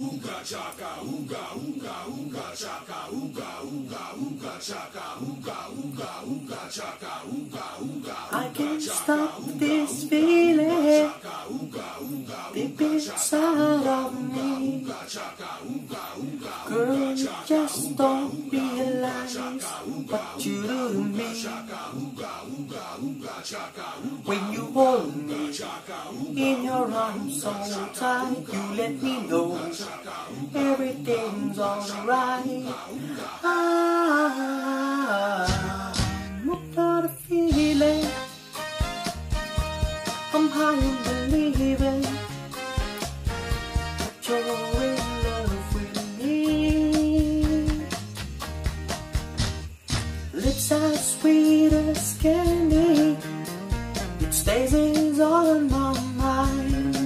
Ooga chaka, ooga, ooga, ooga chaka, ooga, ooga, ooga chaka, ooga, ooga, ooga chaka, ooga, ooga, I can't stop this feeling deep inside of me. Girl, you just don't realize what you do to me. When you hold me in your arms so tight, you let me know everything's alright. I'm without a feeling, I'm high and believing that you're in love with me. Lips as sweet as candy, it stays is all in my mind.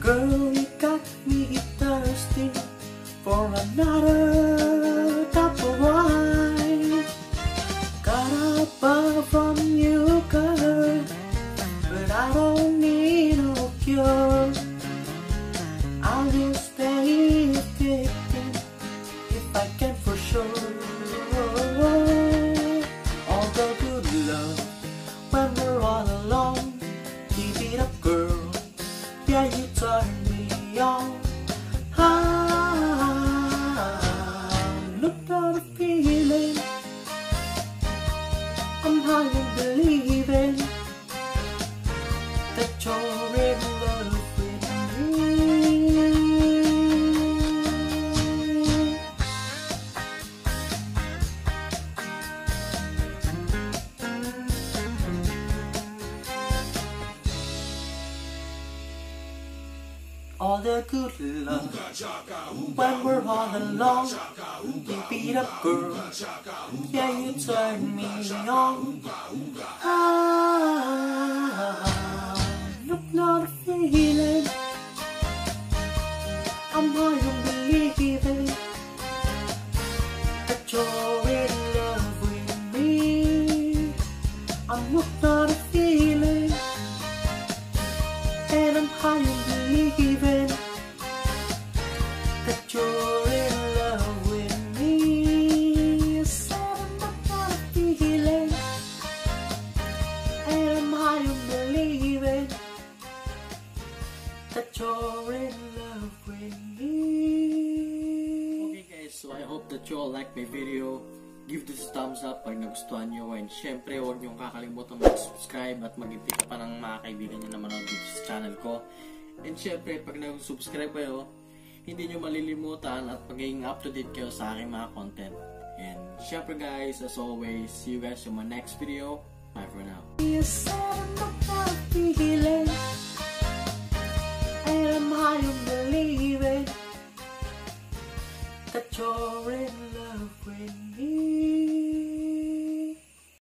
Girl, for another cup of wine, got a buzz from you, girl, but I don't need no cure. I'll just stay addicted if I can for sure. All the good love when we're all alone, keep it up, girl. Yeah, you turn me on. I'm high and believing that you're in love with me. All the good love when we're all alone, you beat up, girl. Yeah, you turn me on. I'm not feeling, I'm high and believing that you're in love with me. I'm not feeling, and I'm high and believing that you're that you're in love with me. Okay guys, so I hope that you all like my video. Give this thumbs up pag nagustuhan nyo. And syempre, huwag nyong kakalimutan mag-subscribe at mag-ipika pa ng mga kaibigan nyo na manood dito sa channel ko. And syempre, pag nag-subscribe kayo, hindi nyo malilimutan at magiging up-to-date kayo sa aking mga content. And syempre guys, as always, see you guys in my next video. Bye for now. That you're in love with me.